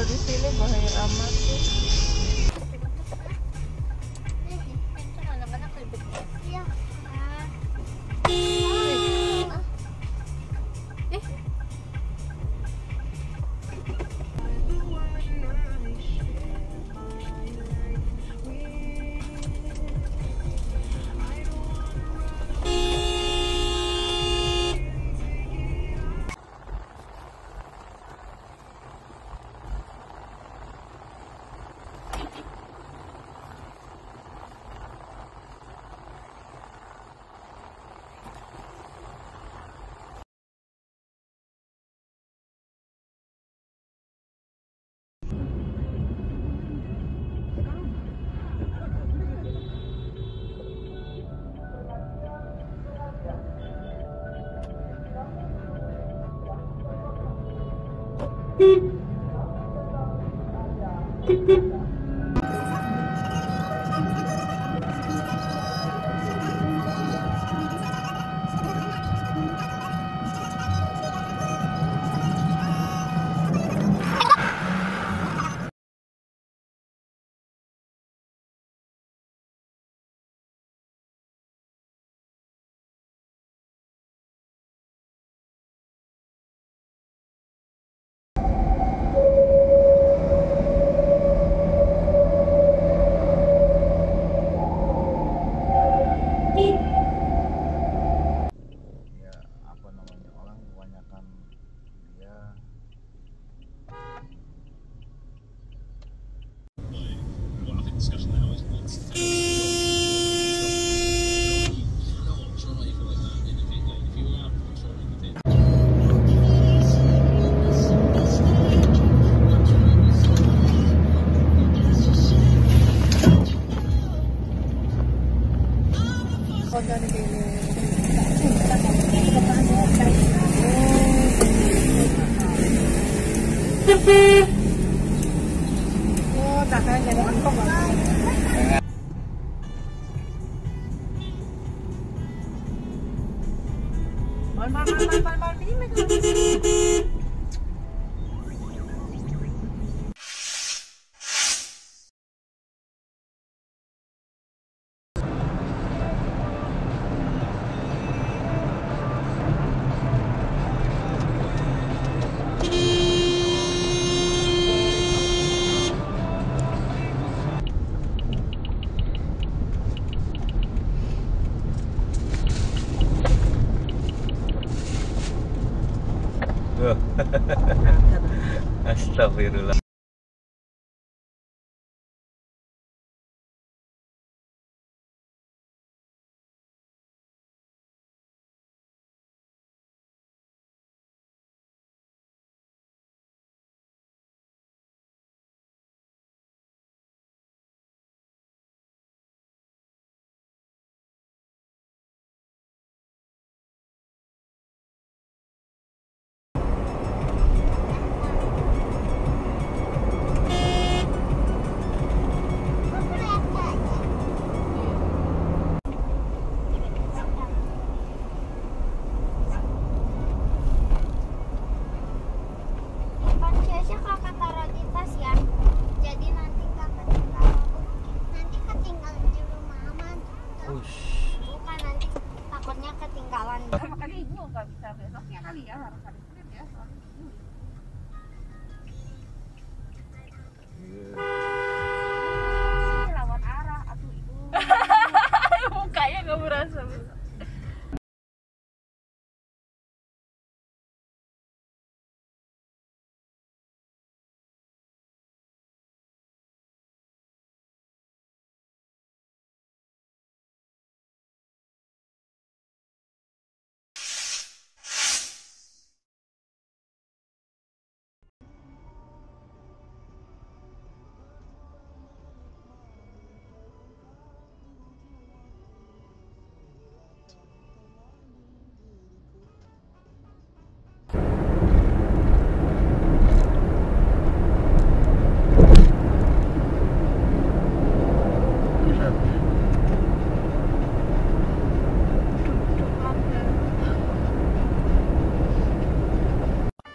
Di sini bahaya amat sih. Itu anak-anak ribet ya. Astagfirullah.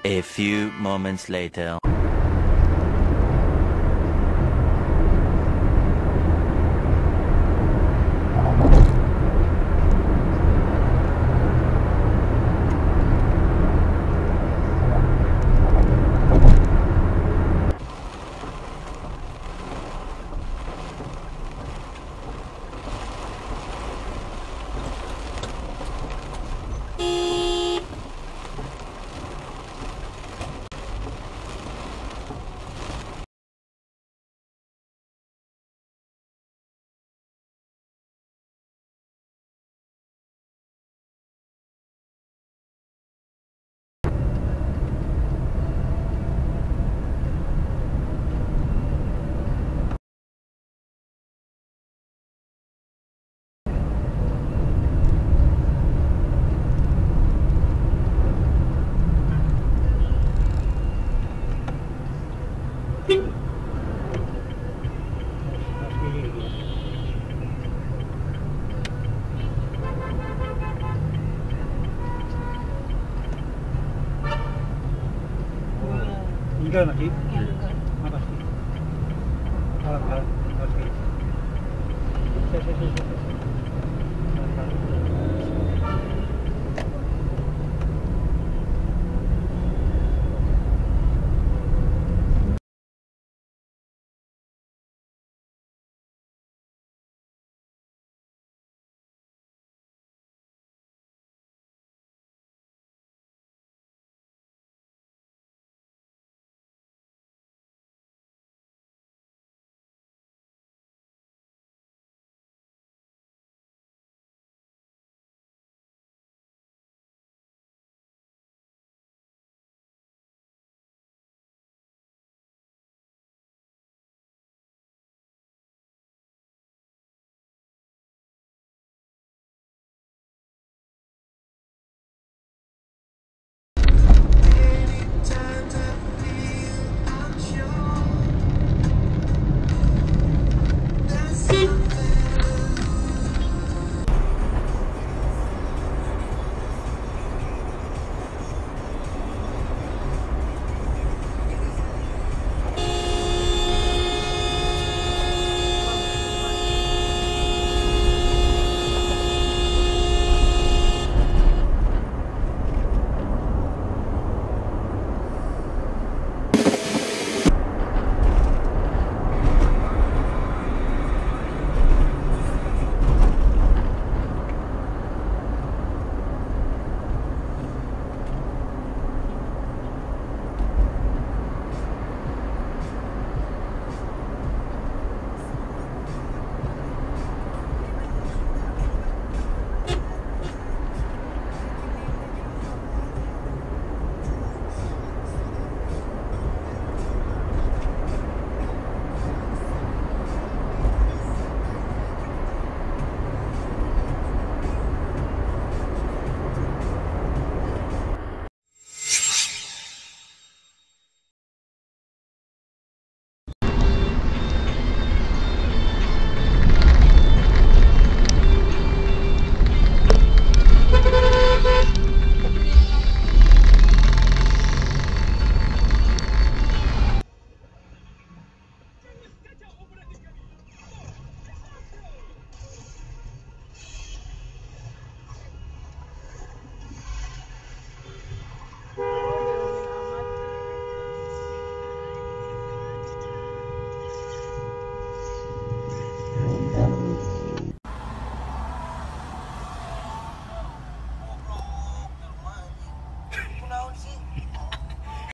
A few moments later. Tinggal lagi. Apa sih? Alat-alat. Oke.